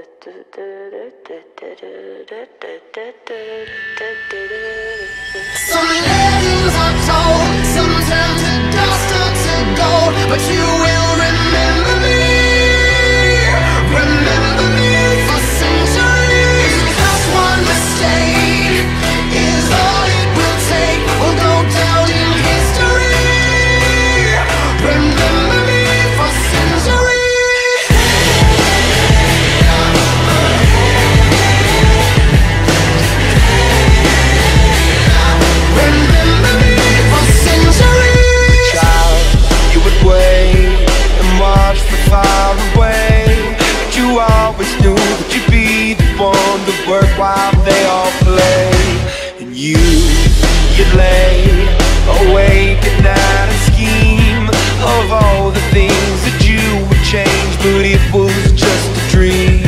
Some legends are told, some turn to dust or to gold, but you will remember me. Remember me for centuries. Just one mistake is all it will take. We'll go down in history. Remember. Far away, but you always knew that you'd be the one to work while they all play. And you'd lay awake at night and scheme of all the things that you would change, but it was just a dream.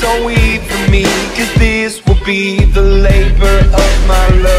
Don't weep for me, 'cause this will be the labor of my love.